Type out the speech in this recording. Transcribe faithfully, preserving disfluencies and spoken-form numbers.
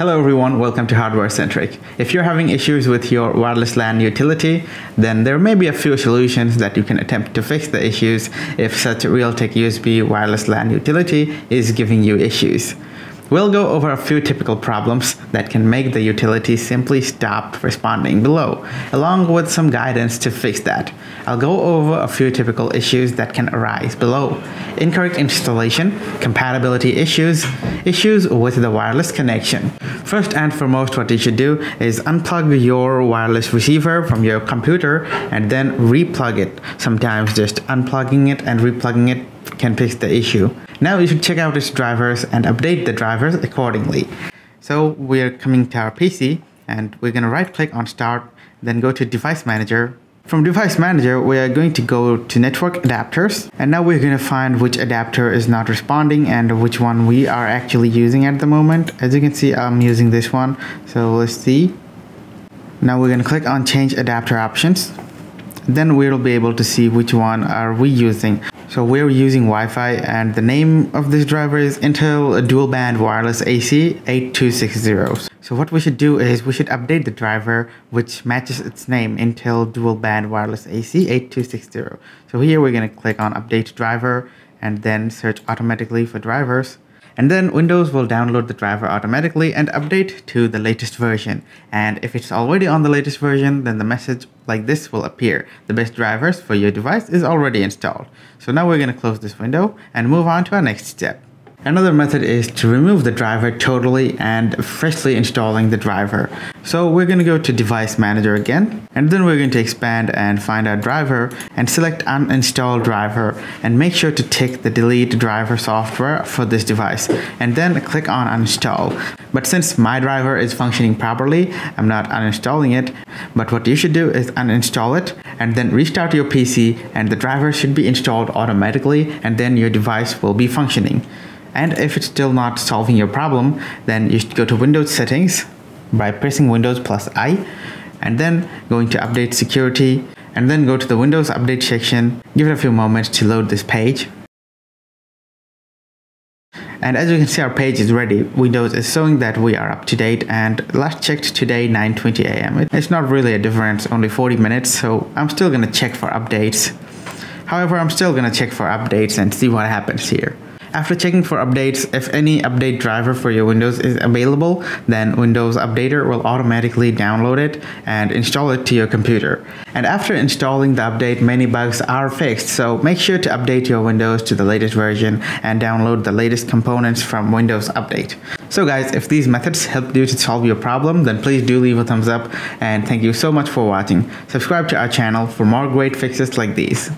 Hello everyone, welcome to Hardware Centric. If you're having issues with your wireless LAN utility, then there may be a few solutions that you can attempt to fix the issues if such Realtek U S B wireless LAN utility is giving you issues. We'll go over a few typical problems that can make the utility simply stop responding below, along with some guidance to fix that. I'll go over a few typical issues that can arise below: incorrect installation, compatibility issues, issues with the wireless connection. First and foremost, what you should do is unplug your wireless receiver from your computer and then replug it. Sometimes just unplugging it and replugging it can fix the issue. Now you should check out its drivers and update the drivers accordingly. So we're coming to our P C and we're going to right click on Start, then go to Device Manager. From Device Manager, we are going to go to Network Adapters, and now we're going to find which adapter is not responding and which one we are actually using at the moment. As you can see, I'm using this one, so let's see. Now we're going to click on Change Adapter Options. Then we'll be able to see which one are we using. So we're using Wi-Fi, and the name of this driver is Intel Dual Band Wireless A C eighty-two sixty. So what we should do is we should update the driver which matches its name, Intel Dual Band Wireless A C eighty-two sixty. So here we're going to click on Update Driver and then search automatically for drivers. And then Windows will download the driver automatically and update to the latest version. And if it's already on the latest version, then the message like this will appear. The best drivers for your device is already installed. So now we're going to close this window and move on to our next step. Another method is to remove the driver totally and freshly installing the driver. So we're going to go to Device Manager again, and then we're going to expand and find our driver and select Uninstall Driver, and make sure to tick the Delete Driver Software for this device, and then click on Uninstall. But since my driver is functioning properly, I'm not uninstalling it. But what you should do is uninstall it and then restart your P C, and the driver should be installed automatically, and then your device will be functioning. And if it's still not solving your problem, then you should go to Windows Settings by pressing Windows plus I, and then going to Update Security, and then go to the Windows Update section. Give it a few moments to load this page. And as you can see, our page is ready. Windows is showing that we are up to date, and last checked today nine twenty A M It's not really a difference, only forty minutes, so I'm still gonna check for updates. However, I'm still gonna check for updates and see what happens here. After checking for updates, if any update driver for your Windows is available, then Windows Updater will automatically download it and install it to your computer. And after installing the update, many bugs are fixed, so make sure to update your Windows to the latest version and download the latest components from Windows Update. So guys, if these methods helped you to solve your problem, then please do leave a thumbs up, and thank you so much for watching. Subscribe to our channel for more great fixes like these.